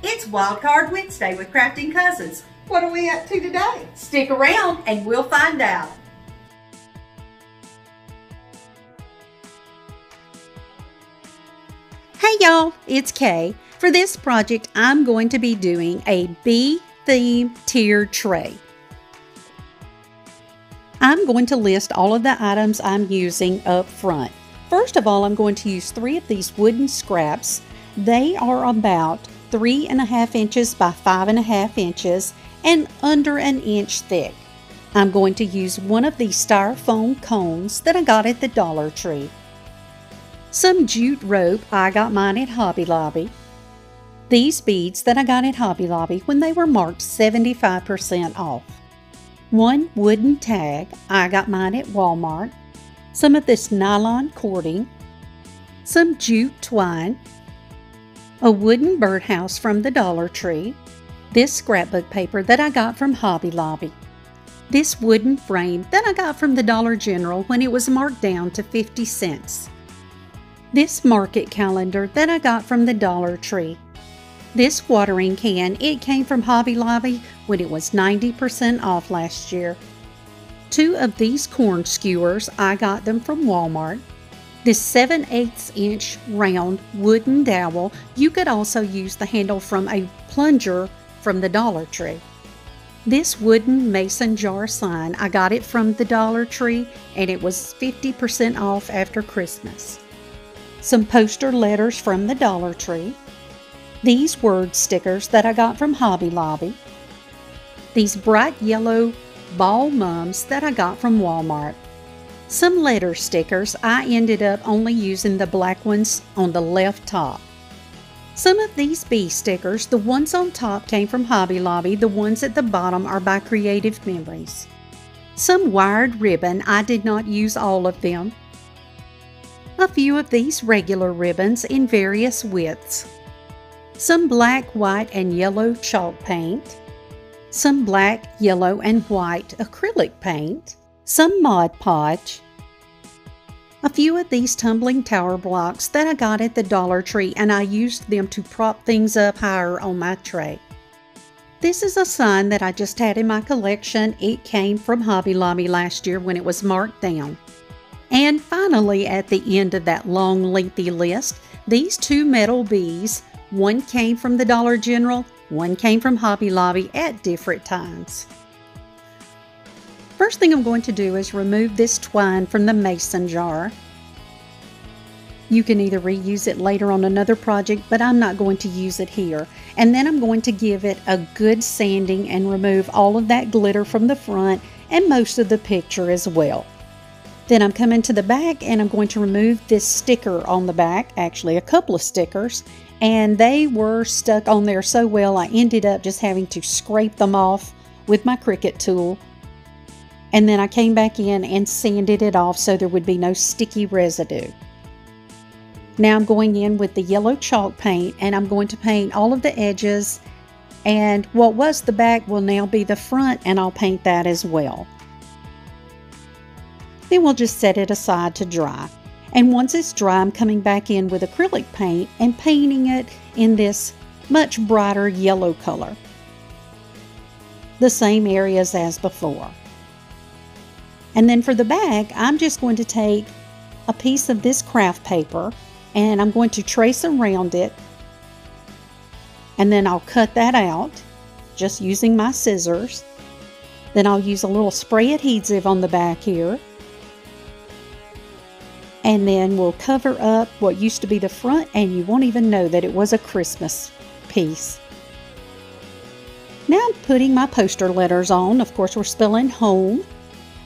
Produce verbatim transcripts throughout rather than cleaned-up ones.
It's Wildcard Wednesday with Crafting Cousins. What are we up to today? Stick around and we'll find out. Hey y'all, it's Kay. For this project, I'm going to be doing a bee theme tier tray. I'm going to list all of the items I'm using up front. First of all, I'm going to use three of these wooden scraps. They are about three and a half inches by five and a half inches and under an inch thick. I'm going to use one of these styrofoam cones that I got at the Dollar Tree. Some jute rope, I got mine at Hobby Lobby. These beads that I got at Hobby Lobby when they were marked seventy-five percent off. One wooden tag, I got mine at Walmart. Some of this nylon cording. Some jute twine. A wooden birdhouse from the Dollar Tree, this scrapbook paper that I got from Hobby Lobby, this wooden frame that I got from the Dollar General when it was marked down to fifty cents, this market calendar that I got from the Dollar Tree, this watering can, it came from Hobby Lobby when it was ninety percent off last year, two of these corn skewers, I got them from Walmart, this seven eighths inch round wooden dowel. You could also use the handle from a plunger from the Dollar Tree. This wooden mason jar sign, I got it from the Dollar Tree and it was fifty percent off after Christmas. Some poster letters from the Dollar Tree. These word stickers that I got from Hobby Lobby. These bright yellow ball mums that I got from Walmart. Some letter stickers, I ended up only using the black ones on the left top. Some of these bee stickers, the ones on top came from Hobby Lobby, the ones at the bottom are by Creative Memories. Some wired ribbon, I did not use all of them. A few of these regular ribbons in various widths. Some black, white, and yellow chalk paint. Some black, yellow, and white acrylic paint. Some Mod Podge, a few of these tumbling tower blocks that I got at the Dollar Tree and I used them to prop things up higher on my tray. This is a sign that I just had in my collection. It came from Hobby Lobby last year when it was marked down. And finally, at the end of that long lengthy list, these two metal bees, one came from the Dollar General, one came from Hobby Lobby at different times. First thing I'm going to do is remove this twine from the mason jar. You can either reuse it later on another project, but I'm not going to use it here. And then I'm going to give it a good sanding and remove all of that glitter from the front and most of the picture as well. Then I'm coming to the back and I'm going to remove this sticker on the back, actually a couple of stickers, and they were stuck on there so well I ended up just having to scrape them off with my Cricut tool. And then I came back in and sanded it off so there would be no sticky residue. Now I'm going in with the yellow chalk paint and I'm going to paint all of the edges, and what was the back will now be the front, and I'll paint that as well. Then we'll just set it aside to dry. And once it's dry, I'm coming back in with acrylic paint and painting it in this much brighter yellow color. The same areas as before. And then for the bag, I'm just going to take a piece of this craft paper and I'm going to trace around it, and then I'll cut that out just using my scissors. Then I'll use a little spray adhesive on the back here, and then we'll cover up what used to be the front, and you won't even know that it was a Christmas piece. Now I'm putting my poster letters on. Of course, we're spelling home.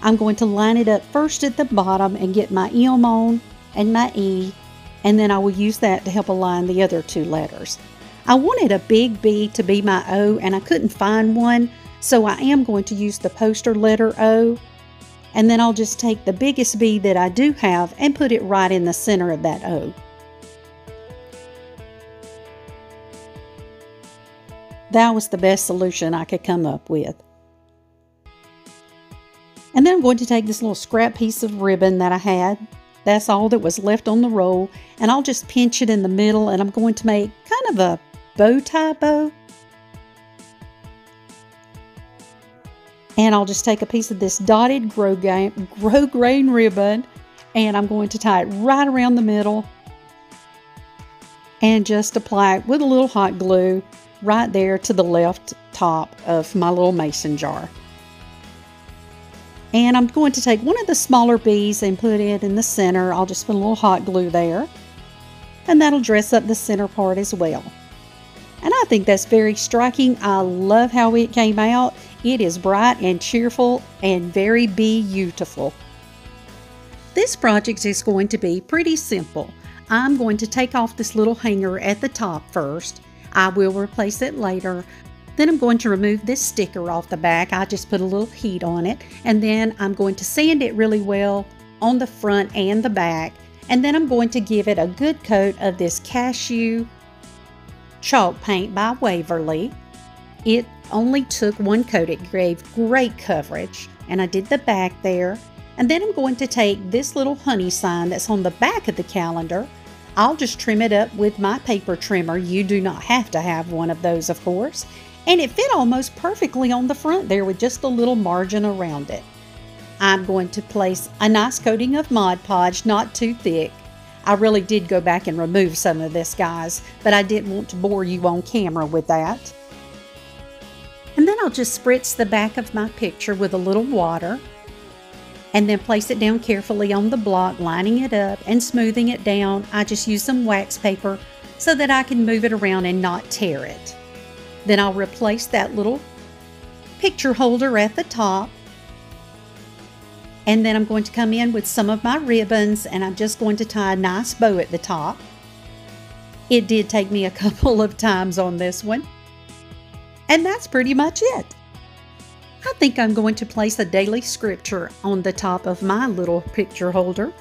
I'm going to line it up first at the bottom and get my M on and my E, and then I will use that to help align the other two letters. I wanted a big B to be my O and I couldn't find one, so I am going to use the poster letter O, and then I'll just take the biggest B that I do have and put it right in the center of that O. That was the best solution I could come up with. And then I'm going to take this little scrap piece of ribbon that I had. That's all that was left on the roll. And I'll just pinch it in the middle. And I'm going to make kind of a bow tie bow. And I'll just take a piece of this dotted grow, game, grow grain ribbon, and I'm going to tie it right around the middle and just apply it with a little hot glue right there to the left top of my little mason jar. And I'm going to take one of the smaller bees and put it in the center. I'll just put a little hot glue there, and that'll dress up the center part as well. And I think that's very striking. I love how it came out. It is bright and cheerful and very beautiful. This project is going to be pretty simple. I'm going to take off this little hanger at the top first. I will replace it later. Then I'm going to remove this sticker off the back. I just put a little heat on it. And then I'm going to sand it really well on the front and the back. And then I'm going to give it a good coat of this cashew chalk paint by Waverly. It only took one coat. It gave great coverage. And I did the back there. And then I'm going to take this little honey sign that's on the back of the calendar. I'll just trim it up with my paper trimmer. You do not have to have one of those, of course. And it fit almost perfectly on the front there with just a little margin around it. I'm going to place a nice coating of Mod Podge, not too thick. I really did go back and remove some of this, guys, but I didn't want to bore you on camera with that. And then I'll just spritz the back of my picture with a little water, and then place it down carefully on the block, lining it up and smoothing it down. I just use some wax paper so that I can move it around and not tear it. Then I'll replace that little picture holder at the top. And then I'm going to come in with some of my ribbons, and I'm just going to tie a nice bow at the top. It did take me a couple of times on this one. And that's pretty much it. I think I'm going to place a daily scripture on the top of my little picture holder.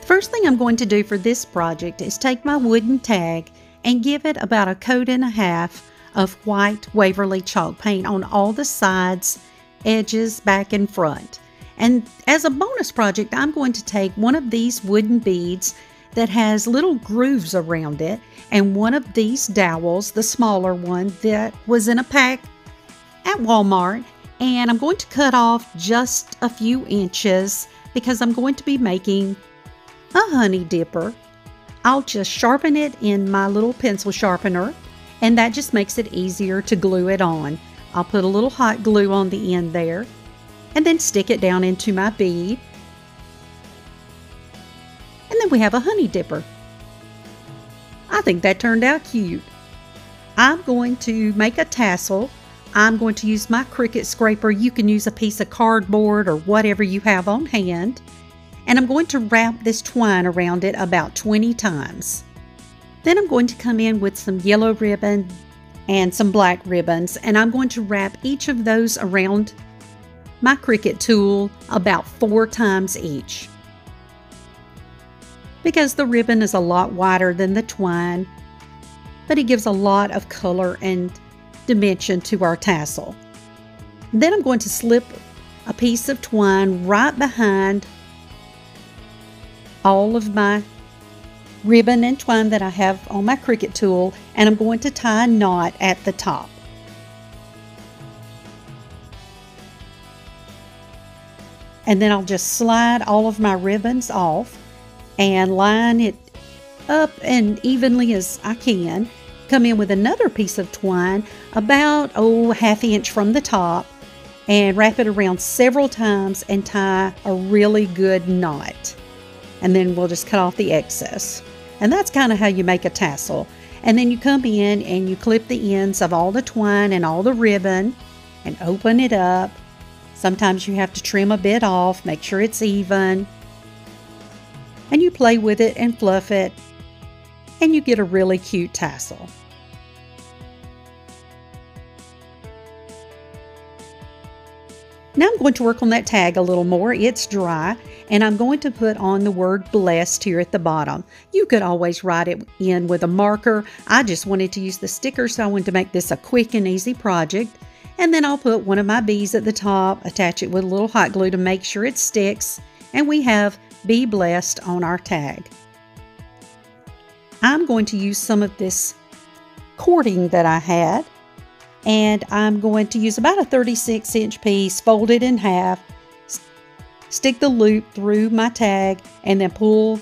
The first thing I'm going to do for this project is take my wooden tag and give it about a coat and a half of white Waverly chalk paint on all the sides, edges, back and front. And as a bonus project, I'm going to take one of these wooden beads that has little grooves around it and one of these dowels, the smaller one that was in a pack at Walmart, and I'm going to cut off just a few inches because I'm going to be making a honey dipper. I'll just sharpen it in my little pencil sharpener, and that just makes it easier to glue it on. I'll put a little hot glue on the end there and then stick it down into my bead. And then we have a honey dipper. I think that turned out cute. I'm going to make a tassel. I'm going to use my Cricut scraper. You can use a piece of cardboard or whatever you have on hand. And I'm going to wrap this twine around it about twenty times. Then I'm going to come in with some yellow ribbon and some black ribbons, and I'm going to wrap each of those around my Cricut tool about four times each, because the ribbon is a lot wider than the twine, but it gives a lot of color and dimension to our tassel. Then I'm going to slip a piece of twine right behind all of my ribbon and twine that I have on my Cricut tool, and I'm going to tie a knot at the top. And then I'll just slide all of my ribbons off and line it up and evenly as I can. Come in with another piece of twine about oh half inch from the top and wrap it around several times and tie a really good knot, and then we'll just cut off the excess. And that's kind of how you make a tassel. And then you come in and you clip the ends of all the twine and all the ribbon and open it up. Sometimes you have to trim a bit off, make sure it's even. And you play with it and fluff it, and you get a really cute tassel. Now I'm going to work on that tag a little more. It's dry, and I'm going to put on the word blessed here at the bottom. You could always write it in with a marker. I just wanted to use the sticker, so I wanted to make this a quick and easy project. And then I'll put one of my bees at the top, attach it with a little hot glue to make sure it sticks, and we have Be Blessed on our tag. I'm going to use some of this cording that I had, and I'm going to use about a thirty-six inch piece, fold it in half, stick the loop through my tag, and then pull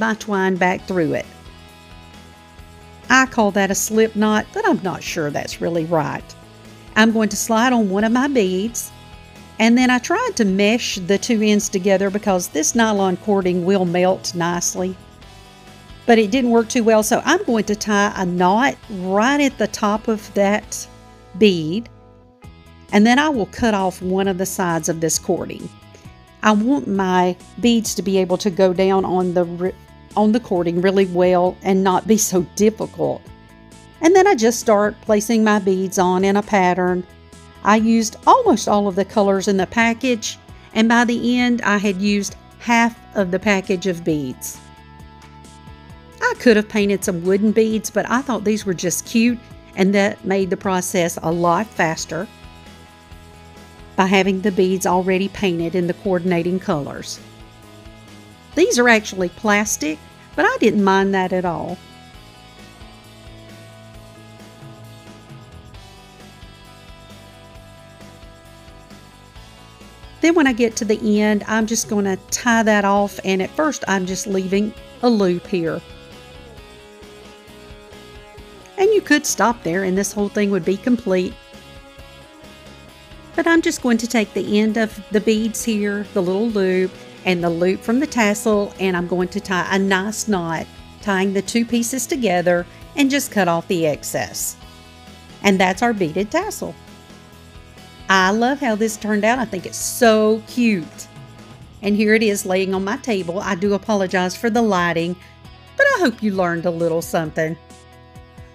my twine back through it. I call that a slip knot, but I'm not sure that's really right. I'm going to slide on one of my beads, and then I tried to mesh the two ends together because this nylon cording will melt nicely, but it didn't work too well. So I'm going to tie a knot right at the top of that bead, and then I will cut off one of the sides of this cording. I want my beads to be able to go down on the on the cording really well and not be so difficult. And then I just start placing my beads on in a pattern. I used almost all of the colors in the package, and by the end I had used half of the package of beads. I could have painted some wooden beads, but I thought these were just cute, and that made the process a lot faster by having the beads already painted in the coordinating colors. These are actually plastic, but I didn't mind that at all. Then when I get to the end, I'm just going to tie that off, and at first I'm just leaving a loop here. And you could stop there and this whole thing would be complete. But I'm just going to take the end of the beads here, the little loop, and the loop from the tassel, and I'm going to tie a nice knot, tying the two pieces together, and just cut off the excess. And that's our beaded tassel. I love how this turned out. I think it's so cute. And here it is laying on my table. I do apologize for the lighting, but I hope you learned a little something.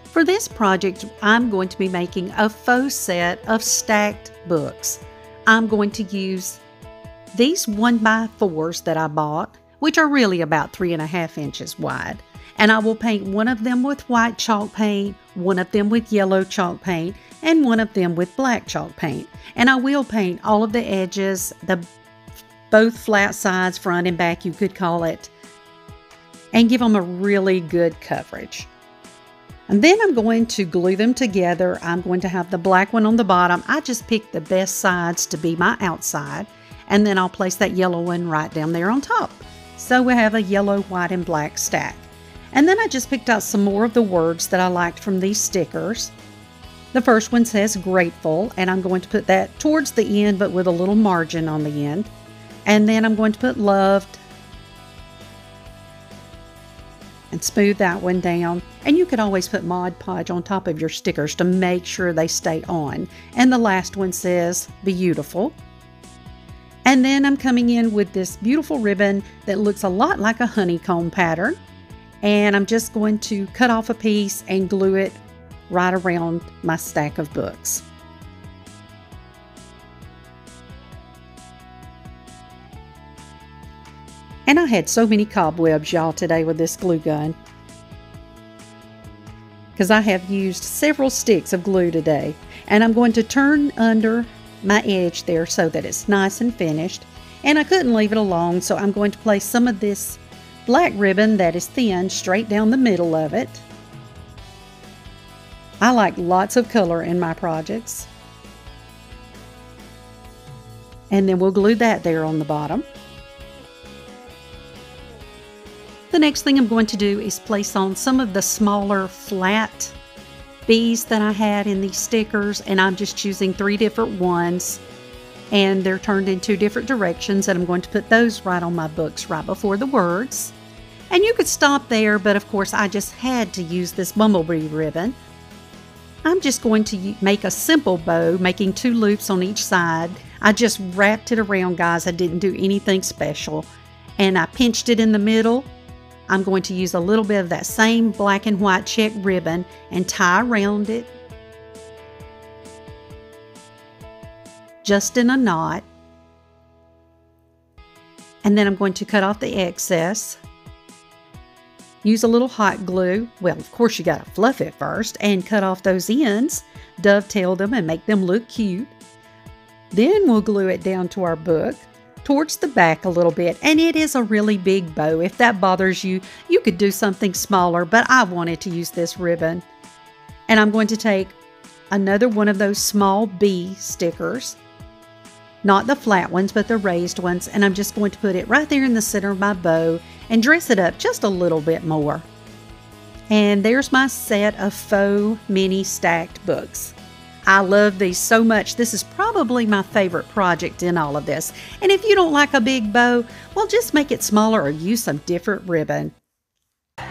For this project, I'm going to be making a faux set of stacked books. I'm going to use these one by fours that I bought, which are really about three and a half inches wide. And I will paint one of them with white chalk paint, one of them with yellow chalk paint, and one of them with black chalk paint. And I will paint all of the edges, the both flat sides, front and back you could call it, and give them a really good coverage. And then I'm going to glue them together. I'm going to have the black one on the bottom. I just picked the best sides to be my outside, and then I'll place that yellow one right down there on top. So we have a yellow, white, and black stack. And then I just picked out some more of the words that I liked from these stickers. The first one says grateful, and I'm going to put that towards the end, but with a little margin on the end. And then I'm going to put loved and smooth that one down. And you could always put Mod Podge on top of your stickers to make sure they stay on. And the last one says beautiful. And then I'm coming in with this beautiful ribbon that looks a lot like a honeycomb pattern. And I'm just going to cut off a piece and glue it right around my stack of books. And I had so many cobwebs, y'all, today with this glue gun, because I have used several sticks of glue today. And I'm going to turn under my edge there so that it's nice and finished. And I couldn't leave it alone, so I'm going to place some of this black ribbon that is thin straight down the middle of it. I like lots of color in my projects. And then we'll glue that there on the bottom. The next thing I'm going to do is place on some of the smaller flat bees that I had in these stickers, and I'm just choosing three different ones, and they're turned in two different directions, and I'm going to put those right on my books right before the words. And you could stop there, but of course I just had to use this bumblebee ribbon. I'm just going to make a simple bow, making two loops on each side. I just wrapped it around, guys. I didn't do anything special, and I pinched it in the middle. I'm going to use a little bit of that same black and white check ribbon and tie around it, just in a knot. And then I'm going to cut off the excess. Use a little hot glue. Well, of course you gotta fluff it first and cut off those ends, dovetail them and make them look cute. Then we'll glue it down to our book. towards the back a little bit, and it is a really big bow. If that bothers you, you could do something smaller, but I wanted to use this ribbon. And I'm going to take another one of those small bee stickers, not the flat ones, but the raised ones, and I'm just going to put it right there in the center of my bow and dress it up just a little bit more. And there's my set of faux mini stacked books. I love these so much. This is probably my favorite project in all of this. And if you don't like a big bow, well, just make it smaller or use some different ribbon.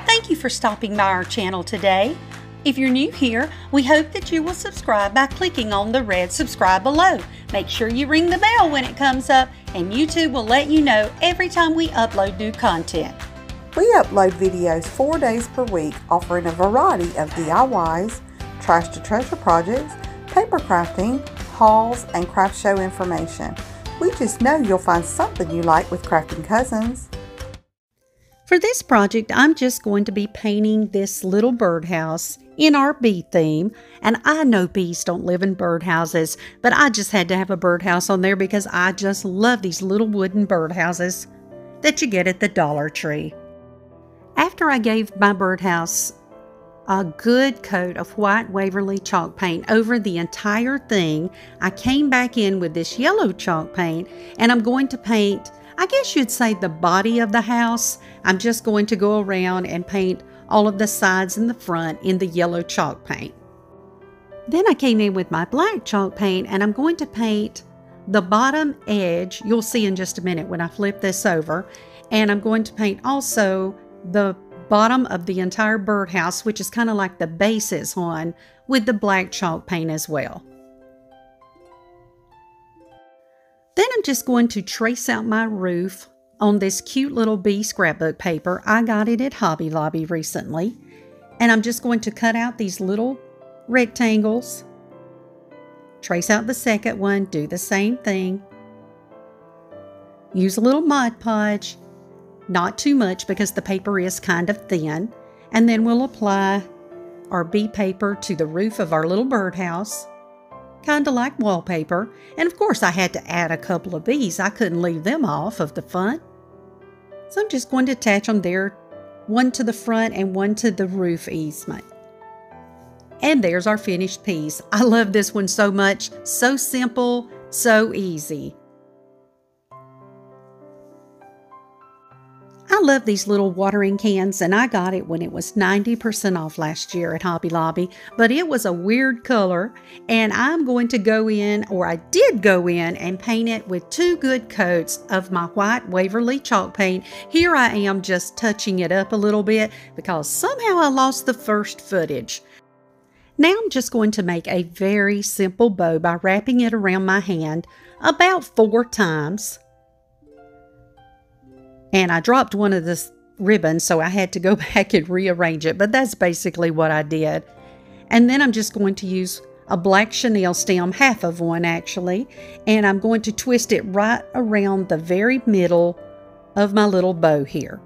Thank you for stopping by our channel today. If you're new here, we hope that you will subscribe by clicking on the red subscribe below. Make sure you ring the bell when it comes up, and YouTube will let you know every time we upload new content. We upload videos four days per week, offering a variety of D I Ys, trash to treasure projects, paper crafting, hauls, and craft show information. We just know you'll find something you like with Crafting Cousins. For this project, I'm just going to be painting this little birdhouse in our bee theme. And I know bees don't live in birdhouses, but I just had to have a birdhouse on there because I just love these little wooden birdhouses that you get at the Dollar Tree. After I gave my birdhouse a good coat of white Waverly chalk paint over the entire thing, I came back in with this yellow chalk paint, and I'm going to paint, I guess you'd say, the body of the house. I'm just going to go around and paint all of the sides and the front in the yellow chalk paint. Then I came in with my black chalk paint, and I'm going to paint the bottom edge. You'll see in just a minute when I flip this over. And I'm going to paint also the bottom of the entire birdhouse, which is kind of like the bases one, with the black chalk paint as well. Then I'm just going to trace out my roof on this cute little bee scrapbook paper. I got it at Hobby Lobby recently. And I'm just going to cut out these little rectangles, trace out the second one, do the same thing. Use a little Mod Podge, not too much because the paper is kind of thin. And then we'll apply our bee paper to the roof of our little birdhouse, kind of like wallpaper. And of course I had to add a couple of bees. I couldn't leave them off of the fun. So I'm just going to attach them there, one to the front and one to the roof easement. And there's our finished piece. I love this one so much. So simple, so easy. I love these little watering cans, and I got it when it was ninety percent off last year at Hobby Lobby, but it was a weird color, and I'm going to go in, or I did go in, and paint it with two good coats of my white Waverly chalk paint. Here I am just touching it up a little bit because somehow I lost the first footage. Now I'm just going to make a very simple bow by wrapping it around my hand about four times. And I dropped one of the ribbons, so I had to go back and rearrange it. But that's basically what I did. And then I'm just going to use a black chenille stem, half of one actually. And I'm going to twist it right around the very middle of my little bow here.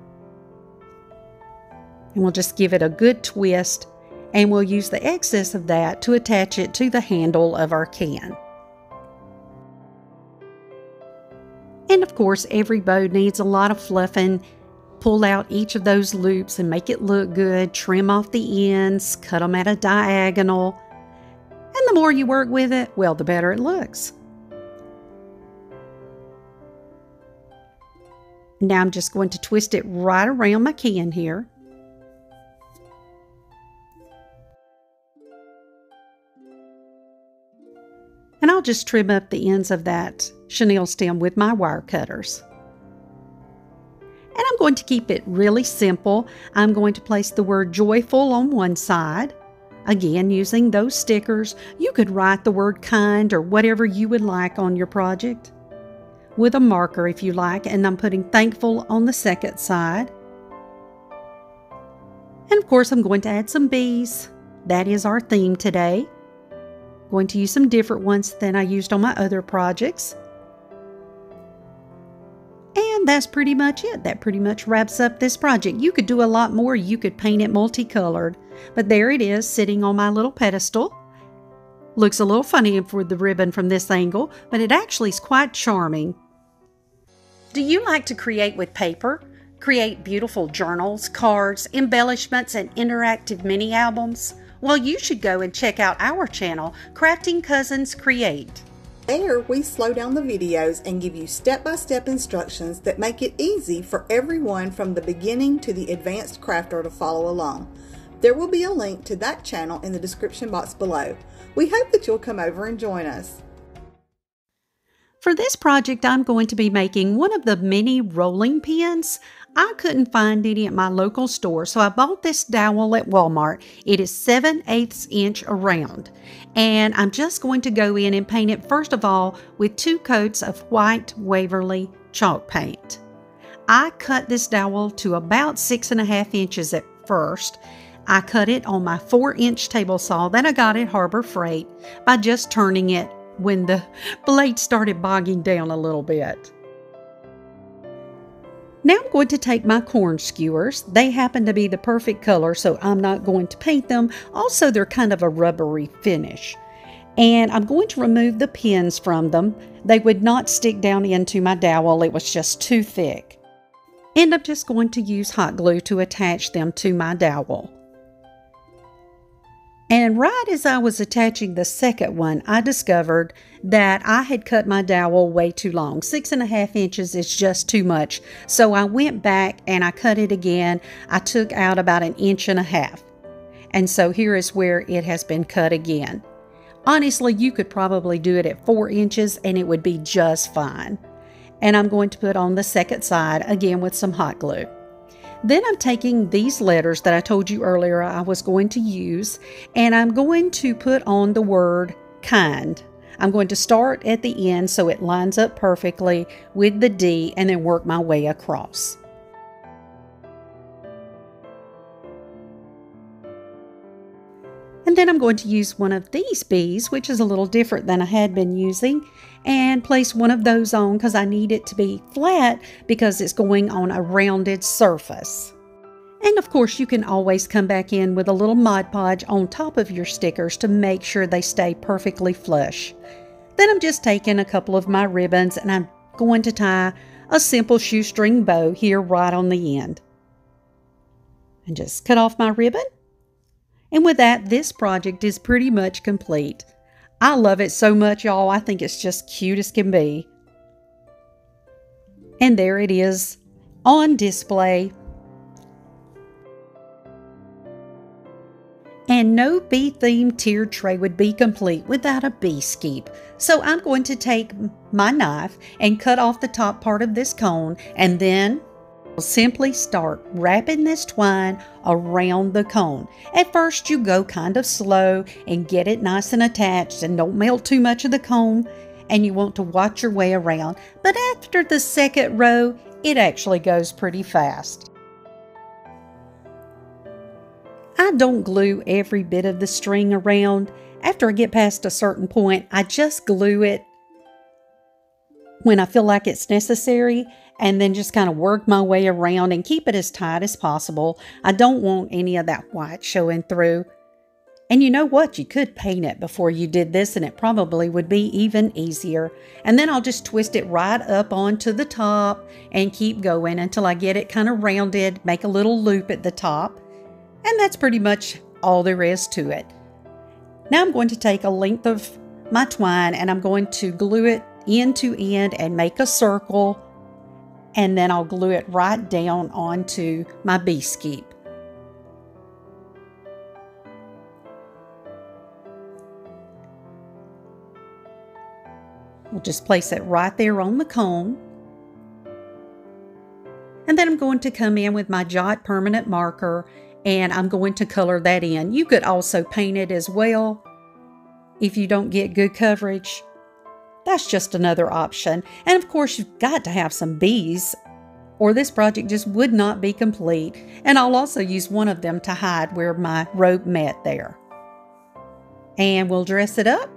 And we'll just give it a good twist. And we'll use the excess of that to attach it to the handle of our can. And of course, every bow needs a lot of fluffing. Pull out each of those loops and make it look good. Trim off the ends, cut them at a diagonal. And the more you work with it, well, the better it looks. Now I'm just going to twist it right around my can here. And I'll just trim up the ends of that chenille stem with my wire cutters. And I'm going to keep it really simple. I'm going to place the word joyful on one side. Again, using those stickers, you could write the word kind or whatever you would like on your project with a marker if you like. And I'm putting thankful on the second side. And of course, I'm going to add some bees. That is our theme today. Going to use some different ones than I used on my other projects. And that's pretty much it. That pretty much wraps up this project. You could do a lot more. You could paint it multicolored. But there it is, sitting on my little pedestal. Looks a little funny with the ribbon from this angle, but it actually is quite charming. Do you like to create with paper? Create beautiful journals, cards, embellishments, and interactive mini albums? Well, you should go and check out our channel, Crafting Cousins Create. There, we slow down the videos and give you step-by-step instructions that make it easy for everyone from the beginning to the advanced crafter to follow along. There will be a link to that channel in the description box below. We hope that you'll come over and join us. For this project, I'm going to be making one of the mini rolling pins. I couldn't find any at my local store, so I bought this dowel at Walmart. It is seven eighths inch around, and I'm just going to go in and paint it first of all with two coats of white Waverly chalk paint. I cut this dowel to about six and a half inches at first. I cut it on my four inch table saw that I got at Harbor Freight by just turning it when the blade started bogging down a little bit. Now I'm going to take my corn skewers. They happen to be the perfect color, so I'm not going to paint them. Also, they're kind of a rubbery finish. And I'm going to remove the pins from them. They would not stick down into my dowel. It was just too thick. And I'm just going to use hot glue to attach them to my dowel. And right as I was attaching the second one, I discovered that I had cut my dowel way too long. Six and a half inches is just too much. So I went back and I cut it again. I took out about an inch and a half. And so here is where it has been cut again. Honestly, you could probably do it at four inches and it would be just fine. And I'm going to put on the second side again with some hot glue. Then I'm taking these letters that I told you earlier I was going to use, and I'm going to put on the word kind. I'm going to start at the end so it lines up perfectly with the D and then work my way across. And then I'm going to use one of these bees, which is a little different than I had been using, and place one of those on because I need it to be flat because it's going on a rounded surface. And of course, you can always come back in with a little Mod Podge on top of your stickers to make sure they stay perfectly flush. Then I'm just taking a couple of my ribbons and I'm going to tie a simple shoestring bow here right on the end. And just cut off my ribbon. And with that, this project is pretty much complete. I love it so much, y'all. I think it's just cute as can be. And there it is on display. And no bee-themed tiered tray would be complete without a beescape. So I'm going to take my knife and cut off the top part of this cone, and then simply start wrapping this twine around the cone. At first, you go kind of slow and get it nice and attached and don't melt too much of the cone, and you want to watch your way around. But after the second row, it actually goes pretty fast. I don't glue every bit of the string around. After I get past a certain point, I just glue it when I feel like it's necessary, and then just kind of work my way around and keep it as tight as possible. I don't want any of that white showing through. And you know what? You could paint it before you did this and it probably would be even easier. And then I'll just twist it right up onto the top and keep going until I get it kind of rounded, make a little loop at the top. And that's pretty much all there is to it. Now I'm going to take a length of my twine and I'm going to glue it end to end and make a circle, and then I'll glue it right down onto my beescape. We'll just place it right there on the cone. And then I'm going to come in with my Jot permanent marker and I'm going to color that in. You could also paint it as well if you don't get good coverage. That's just another option. And of course, you've got to have some bees or this project just would not be complete. And I'll also use one of them to hide where my rope met there. And we'll dress it up.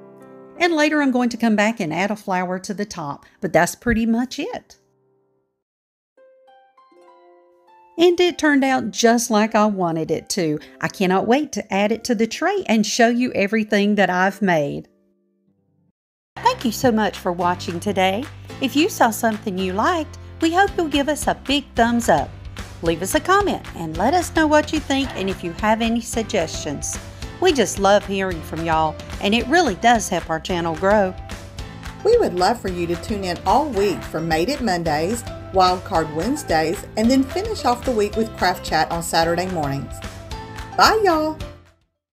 And later I'm going to come back and add a flower to the top, but that's pretty much it. And it turned out just like I wanted it to. I cannot wait to add it to the tray and show you everything that I've made. Thank you so much for watching today. If you saw something you liked, We hope you'll give us a big thumbs up. Leave us a comment and let us know what you think and if you have any suggestions. We just love hearing from y'all, and it really does help our channel grow. We would love for you to tune in all week for Made It Mondays, Wildcard Wednesdays, and then finish off the week with Craft Chat on Saturday mornings. Bye, y'all!